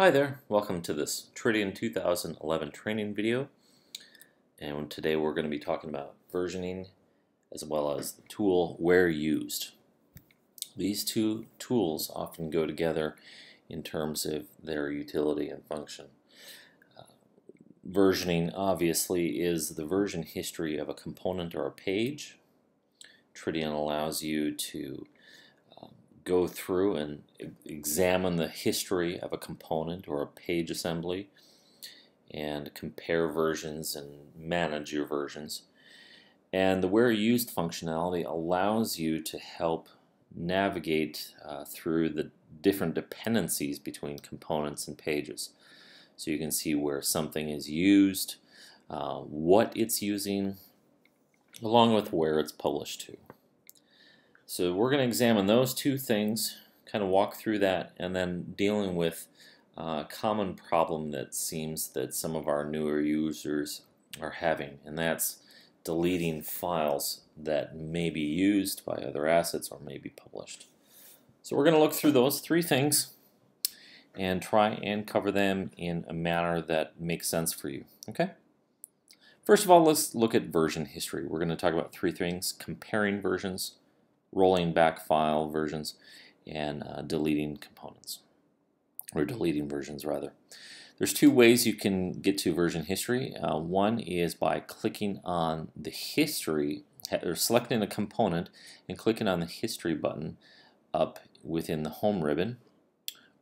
Hi there, welcome to this Tridion 2011 training video, and today we're going to be talking about versioning as well as the tool where used. These two tools often go together in terms of their utility and function. Versioning obviously is the version history of a component or a page. Tridion allows you to go through and examine the history of a component or a page assembly and compare versions and manage your versions. And the where used functionality allows you to help navigate through the different dependencies between components and pages. So you can see where something is used, what it's using, along with where it's published to. So we're going to examine those two things, kind of walk through that, and then dealing with a common problem that seems that some of our newer users are having, and that's deleting files that may be used by other assets or may be published. So we're going to look through those three things and try and cover them in a manner that makes sense for you. Okay? First of all, let's look at version history. We're going to talk about three things: comparing versions, rolling back file versions, and deleting components, or deleting versions rather. There's two ways you can get to version history. One is by clicking on the history, or selecting a component and clicking on the history button up within the home ribbon,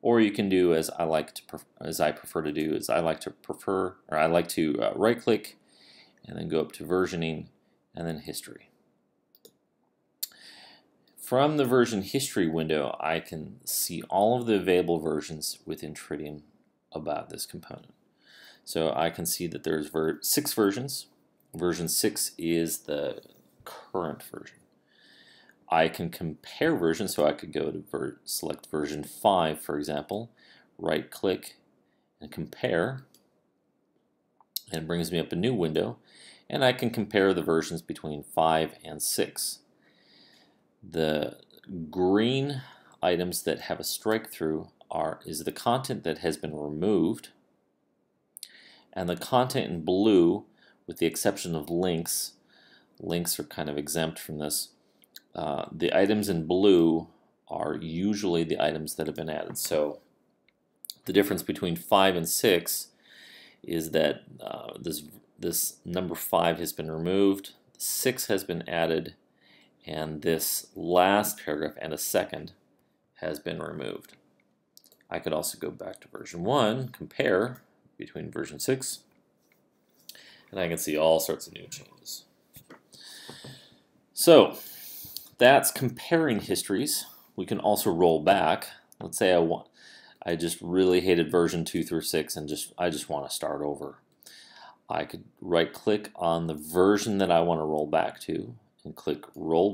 or you can do as I like to right click and then go up to versioning and then history. From the version history window, I can see all of the available versions within Tridion about this component. So I can see that there's 6 versions. Version 6 is the current version. I can compare versions, so I could go to select version 5, for example, right click and compare, and it brings me up a new window, and I can compare the versions between 5 and 6. The green items that have a strike through is the content that has been removed, and the content in blue, with the exception of links — links are kind of exempt from this — the items in blue are usually the items that have been added. So the difference between 5 and 6 is that this number 5 has been removed, 6 has been added, and this last paragraph and a second has been removed. I could also go back to version 1, compare between version 6, and I can see all sorts of new changes. So that's comparing histories. We can also roll back. Let's say I just really hated version 2 through 6 and I just want to start over. I could right click on the version that I want to roll back to and click roll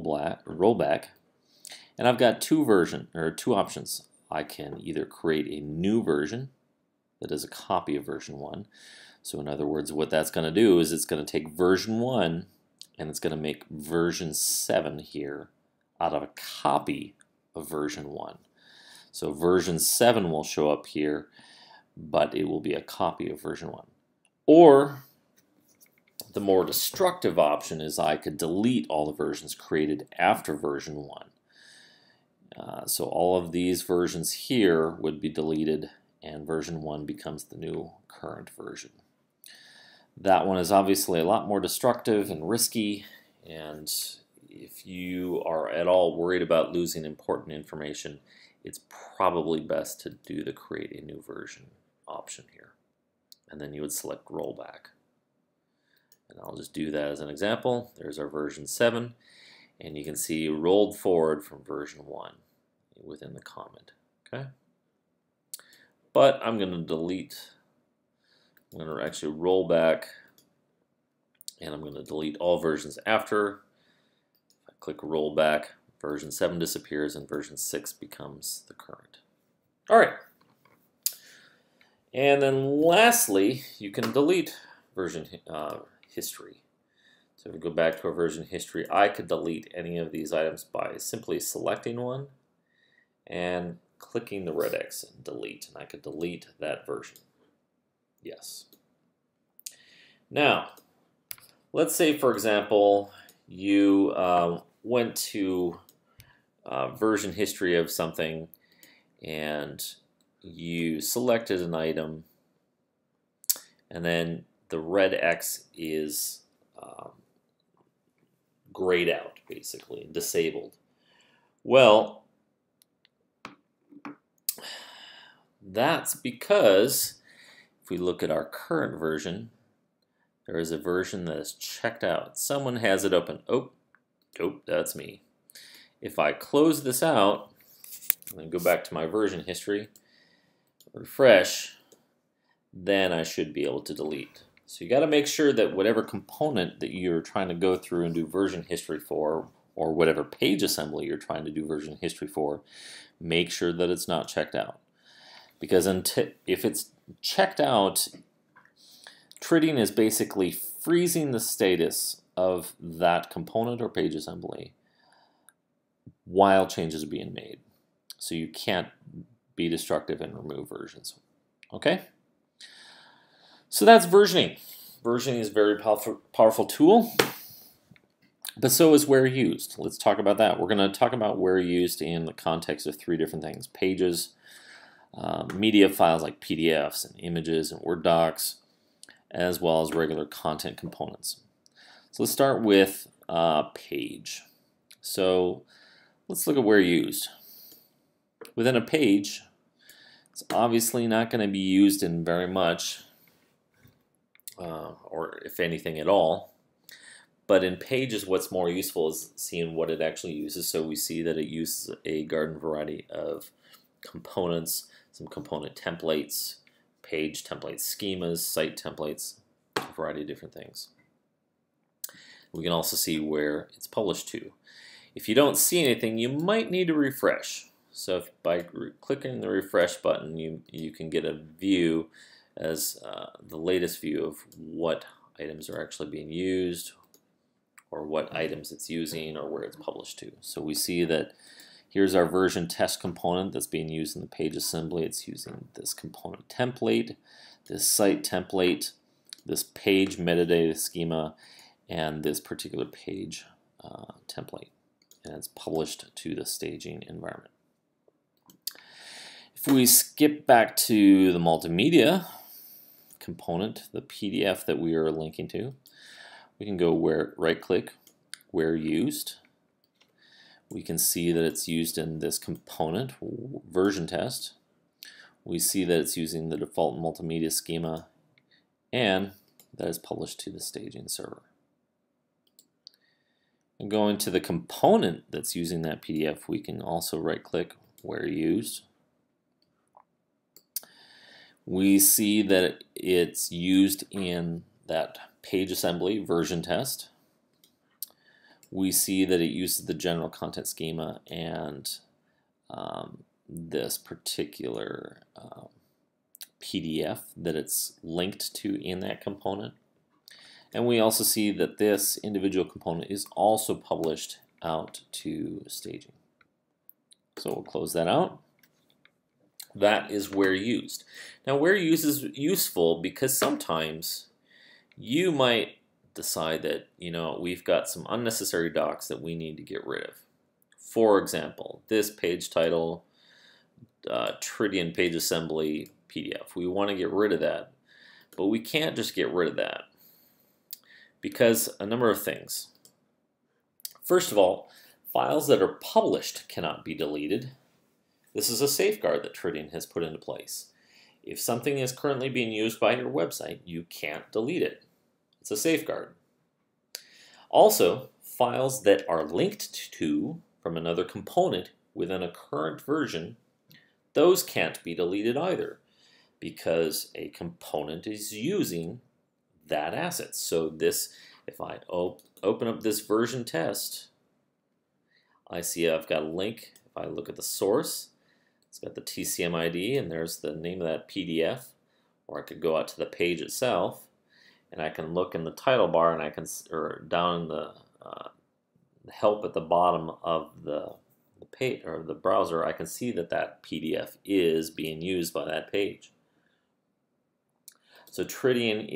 back, and I've got two options. I can either create a new version that is a copy of version 1. So in other words, what that's going to do is it's going to take version 1 and it's going to make version 7 here out of a copy of version 1. So version 7 will show up here, but it will be a copy of version 1. Or the more destructive option is I could delete all the versions created after version 1. So all of these versions here would be deleted, and version 1 becomes the new current version. That one is obviously a lot more destructive and risky, and if you are at all worried about losing important information, it's probably best to do the create a new version option here. And then you would select rollback. And I'll just do that as an example. There's our version 7, and you can see rolled forward from version 1 within the comment. Okay, but I'm going to delete — I'm going to actually roll back, and I'm going to delete all versions after. If I click roll back, version 7 disappears and version 6 becomes the current. Alright, and then lastly, you can delete version history. So if we go back to our version history, I could delete any of these items by simply selecting one and clicking the red X and delete, and I could delete that version. Yes. Now, let's say, for example, you went to version history of something and you selected an item, and then the red X is grayed out, basically, disabled. Well, that's because if we look at our current version, there is a version that is checked out. Someone has it open. Oh, nope, that's me. If I close this out and then go back to my version history, refresh, then I should be able to delete. So you got to make sure that whatever component that you're trying to go through and do version history for, or whatever page assembly you're trying to do version history for, make sure that it's not checked out. Because if it's checked out, Tridion is basically freezing the status of that component or page assembly while changes are being made. So you can't be destructive and remove versions. Okay? So that's versioning. Versioning is a very powerful tool, but so is where used. Let's talk about that. We're going to talk about where used in the context of three different things: pages, media files like PDFs and images and Word docs, as well as regular content components. So let's start with page. So let's look at where used. Within a page, it's obviously not going to be used in very much, or if anything at all. But in pages, what's more useful is seeing what it actually uses. So we see that it uses a garden variety of components, some component templates, page template schemas, site templates, a variety of different things. We can also see where it's published to. If you don't see anything, you might need to refresh. So if by clicking the refresh button, you can get a view as the latest view of what items are actually being used, or what items it's using, or where it's published to. So we see that here's our version test component that's being used in the page assembly. It's using this component template, this site template, this page metadata schema, and this particular page template. And it's published to the staging environment. If we skip back to the multimedia component, the PDF that we are linking to, we can go where, right-click, where used. We can see that it's used in this component, version test. We see that it's using the default multimedia schema, and that is published to the staging server. And going to the component that's using that PDF, we can also right-click, where used. We see that it's used in that page assembly, version test. We see that it uses the general content schema and this particular PDF that it's linked to in that component. And we also see that this individual component is also published out to staging. So we'll close that out. That is where used. Now, where used is useful because sometimes you might decide that, you know, we've got some unnecessary docs that we need to get rid of. For example, this page title, Tridion page assembly PDF. We want to get rid of that, but we can't just get rid of that because a number of things. First of all, files that are published cannot be deleted. This is a safeguard that Tridion has put into place. If something is currently being used by your website, you can't delete it. It's a safeguard. Also, files that are linked to from another component within a current version, those can't be deleted either because a component is using that asset. So this, if I open up this version test, I see I've got a link. If I look at the source, it's got the TCM ID, and there's the name of that PDF, or I could go out to the page itself, and I can look in the title bar, and I can, or down in the help at the bottom of the the page or the browser, I can see that that PDF is being used by that page. So Tridion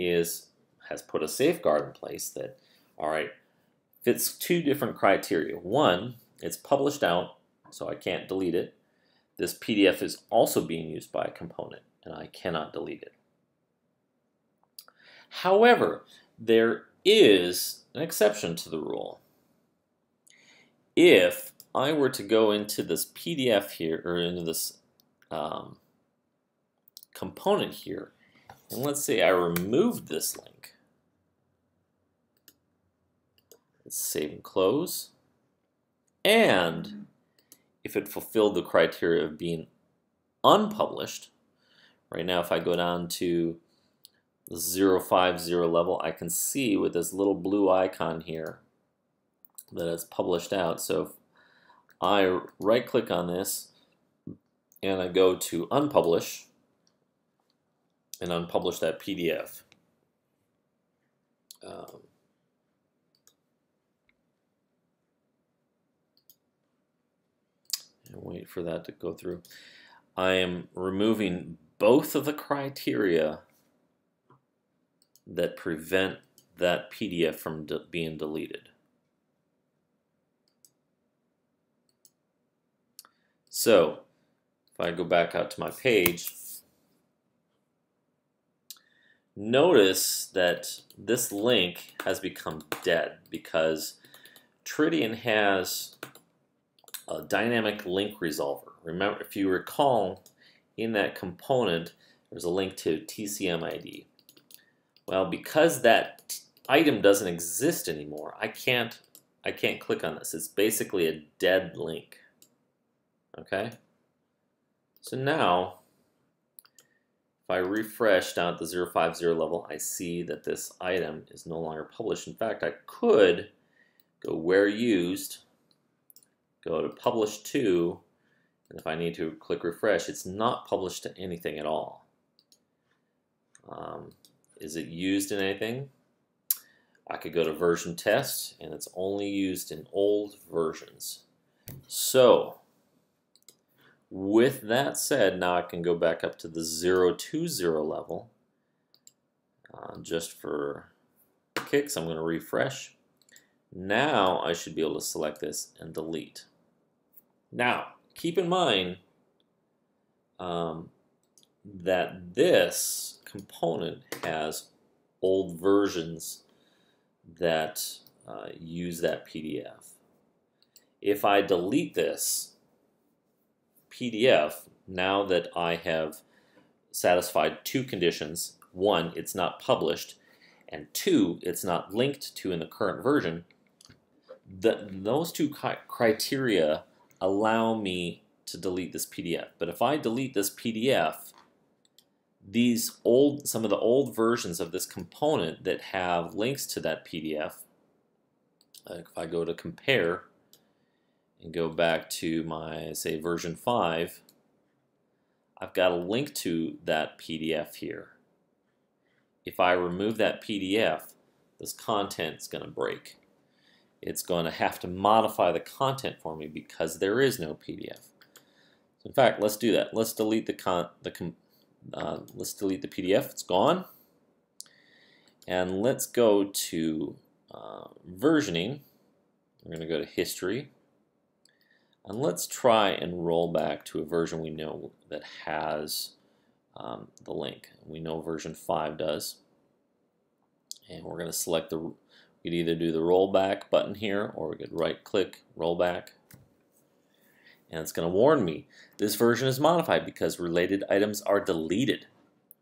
has put a safeguard in place that, all right, fits two different criteria. One, it's published out, so I can't delete it. This PDF is also being used by a component, and I cannot delete it. However, there is an exception to the rule. If I were to go into this PDF here, or into this component here, and let's say I removed this link. Let's save and close. And if it fulfilled the criteria of being unpublished, right now if I go down to the 050 level, I can see with this little blue icon here that it's published out. So if I right click on this and I go to unpublish and unpublish that PDF, and wait for that to go through, I am removing both of the criteria that prevent that PDF from being deleted. So if I go back out to my page, notice that this link has become dead because Tridion has a dynamic link resolver. Remember, if you recall, in that component, there's a link to TCM ID. Well, because that item doesn't exist anymore, I can't click on this. It's basically a dead link. Okay, so now if I refresh down at the 050 level, I see that this item is no longer published. In fact, I could go where used, go to publish to, and if I need to click refresh, it's not published to anything at all. Is it used in anything? I could go to version test, and it's only used in old versions. So with that said, now I can go back up to the 020 level. Just for kicks, I'm going to refresh. Now I should be able to select this and delete. Now, keep in mind that this component has old versions that use that PDF. If I delete this PDF, now that I have satisfied two conditions, one, it's not published, and two, it's not linked to in the current version, those two criteria allow me to delete this PDF. But if I delete this PDF, some of the old versions of this component that have links to that PDF, if I go to compare and go back to my, say, version 5, I've got a link to that PDF here. If I remove that PDF, this content's going to break. It's going to have to modify the content for me because there is no PDF. So in fact, let's do that. Let's delete the PDF. It's gone. And let's go to versioning. We're going to go to history. And let's try and roll back to a version we know that has the link. We know version 5 does. And we're going to select the, we could either do the rollback button here, or we could right click, rollback. And it's going to warn me, this version is modified because related items are deleted.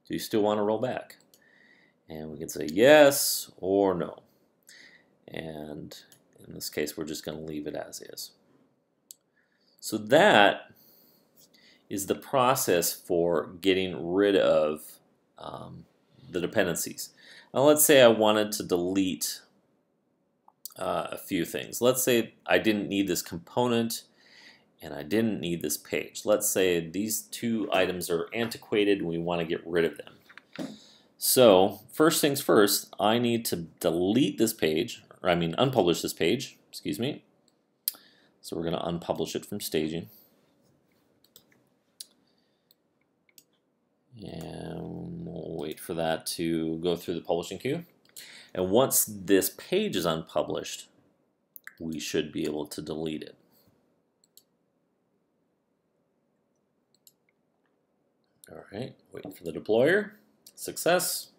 Do you still want to roll back? And we can say yes or no. And in this case, we're just going to leave it as is. So that is the process for getting rid of the dependencies. Now let's say I wanted to delete a few things. Let's say I didn't need this component and I didn't need this page. Let's say these two items are antiquated and we want to get rid of them. So first things first, I need to delete this page, or I mean unpublish this page, excuse me. So we're going to unpublish it from staging. And we'll wait for that to go through the publishing queue. And once this page is unpublished, we should be able to delete it. All right, wait for the deployer. Success.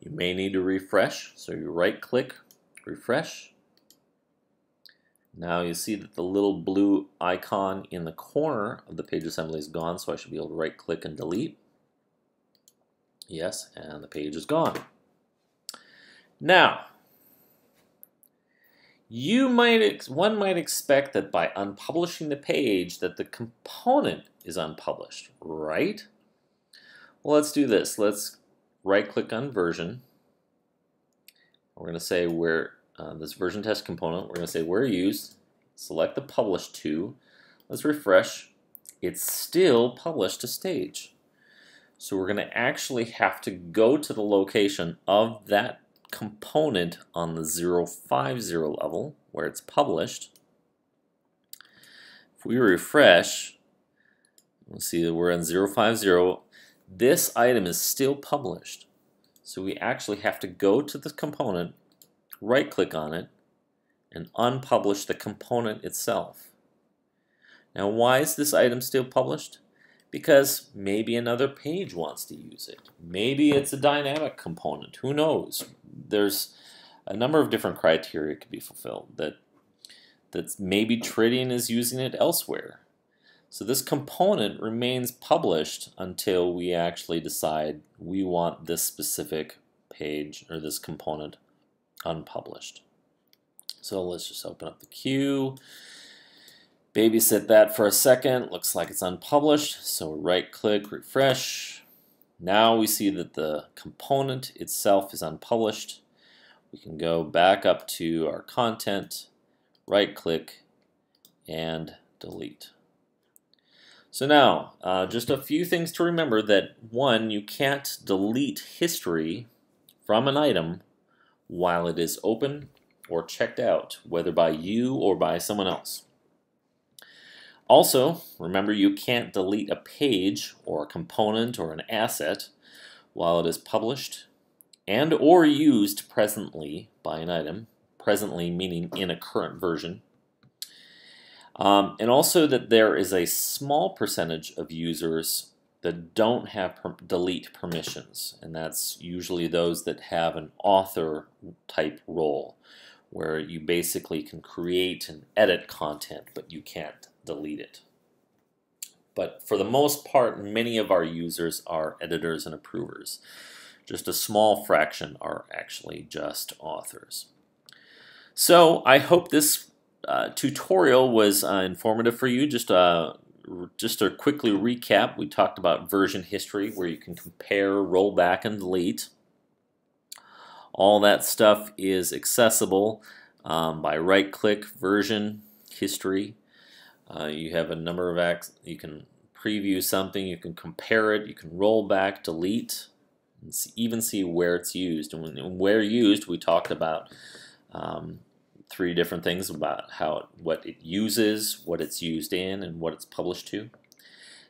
You may need to refresh, so you right-click, refresh. Now you see that the little blue icon in the corner of the page assembly is gone, so I should be able to right-click and delete. Yes, and the page is gone. Now, one might expect that by unpublishing the page that the component is unpublished, right? Well, let's do this. Let's right-click on version. We're going to say where this version test component, we're going to say where used, select the publish to. Let's refresh. It's still published to stage. So we're going to actually have to go to the location of that component on the 050 level where it's published. If we refresh, we'll see that we're on 050. This item is still published. So we actually have to go to the component, right click on it, and unpublish the component itself. Now why is this item still published? Because maybe another page wants to use it. Maybe it's a dynamic component. Who knows? There's a number of different criteria could be fulfilled that maybe Tridion is using it elsewhere. So this component remains published until we actually decide we want this specific page or this component unpublished. So let's just open up the queue. Babysit that for a second. Looks like it's unpublished, so right-click, refresh. Now we see that the component itself is unpublished. We can go back up to our content, right-click, and delete. So now, just a few things to remember that, one, you can't delete history from an item while it is open or checked out, whether by you or by someone else. Also, remember you can't delete a page or a component or an asset while it is published and or used presently by an item, presently meaning in a current version. And also that there is a small percentage of users that don't have delete permissions, and that's usually those that have an author type role where you basically can create and edit content but you can't delete it. But for the most part, many of our users are editors and approvers. Just a small fraction are actually just authors. So I hope this tutorial was informative for you. Just to quickly recap, we talked about version history where you can compare, roll back, and delete. All that stuff is accessible by right-click, version, history. You have a number of acts. You can preview something, you can compare it, you can roll back, delete, and see, even see where it's used. And where used, we talked about three different things about what it uses, what it's used in, and what it's published to.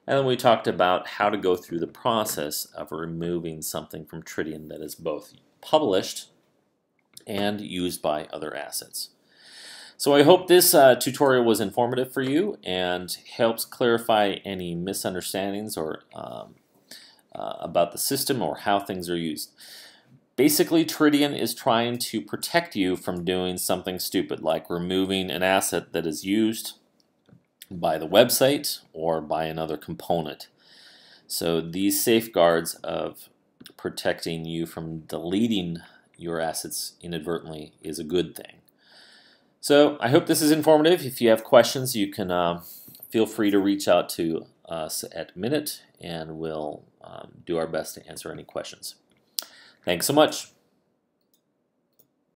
And then we talked about how to go through the process of removing something from Tridion that is both published and used by other assets. So I hope this tutorial was informative for you and helps clarify any misunderstandings or about the system or how things are used. Basically, Tridion is trying to protect you from doing something stupid like removing an asset that is used by the website or by another component. So these safeguards of protecting you from deleting your assets inadvertently is a good thing. So I hope this is informative. If you have questions, you can feel free to reach out to us at Minute, and we'll do our best to answer any questions. Thanks so much.